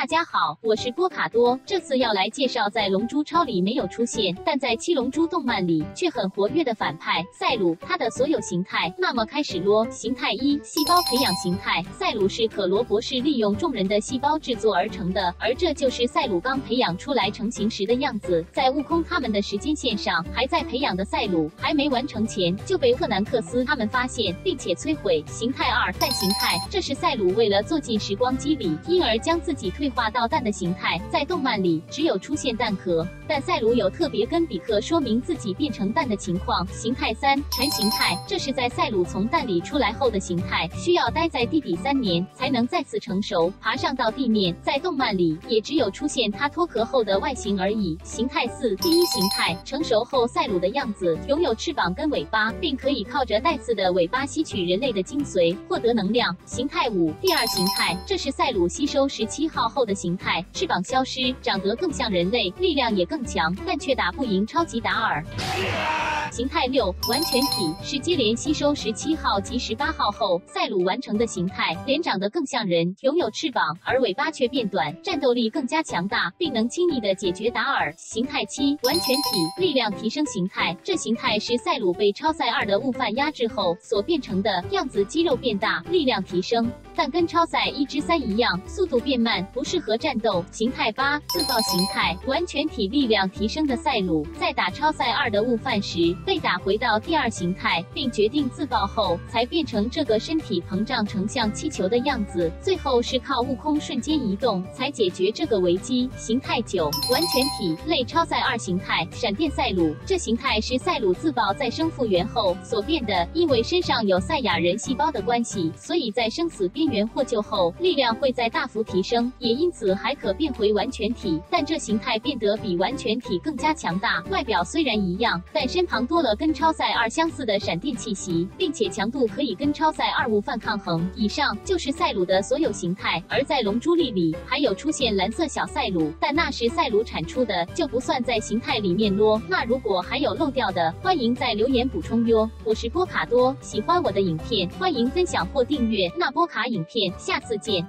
大家好，我是波卡多，这次要来介绍在《龙珠超》里没有出现，但在《七龙珠》动漫里却很活跃的反派赛鲁，他的所有形态。那么开始啰。形态一：细胞培养形态。赛鲁是可罗博士利用众人的细胞制作而成的，而这就是赛鲁刚培养出来成型时的样子。在悟空他们的时间线上，还在培养的赛鲁还没完成前就被特南克斯他们发现，并且摧毁。形态二：蛋形态。这是赛鲁为了坐进时光机里，因而将自己 退化到蛋的形态，在动漫里只有出现蛋壳，但赛鲁有特别跟比克说明自己变成蛋的情况。形态三：蝉形态，这是在赛鲁从蛋里出来后的形态，需要待在地底3年才能再次成熟，爬上到地面，在动漫里也只有出现它脱壳后的外形而已。形态四：第一形态，成熟后赛鲁的样子，拥有翅膀跟尾巴，并可以靠着带刺的尾巴吸取人类的精髓，获得能量。形态五：第二形态，这是赛鲁吸收17号 后的形态，翅膀消失，长得更像人类，力量也更强，但却打不赢超级达尔。形态六：完全体，是接连吸收17号及18号后赛鲁完成的形态，脸长得更像人，拥有翅膀，而尾巴却变短，战斗力更加强大，并能轻易的解决达尔。形态七：完全体，力量提升形态，这形态是赛鲁被超赛2的悟饭压制后所变成的样子，肌肉变大，力量提升，但跟超赛1之3一样，速度变慢，不适合战斗。形态八：自爆形态，完全体力量提升的赛鲁，在打超赛2的悟饭时 被打回到第二形态，并决定自爆后，才变成这个身体膨胀成像气球的样子。最后是靠悟空瞬间移动才解决这个危机。形态9：完全体类超赛2形态，闪电赛鲁，这形态是赛鲁自爆再生复原后所变的。因为身上有赛亚人细胞的关系，所以在生死边缘获救后，力量会再大幅提升，也因此还可变回完全体。但这形态变得比完全体更加强大，外表虽然一样，但身旁 多了跟超赛2相似的闪电气息，并且强度可以跟超赛2无犯抗衡。以上就是赛鲁的所有形态，而在《龙珠》里还有出现蓝色小赛鲁，但那是赛鲁产出的，就不算在形态里面啰。那如果还有漏掉的，欢迎在留言补充哟。我是波卡多，喜欢我的影片，欢迎分享或订阅那波卡影片，下次见。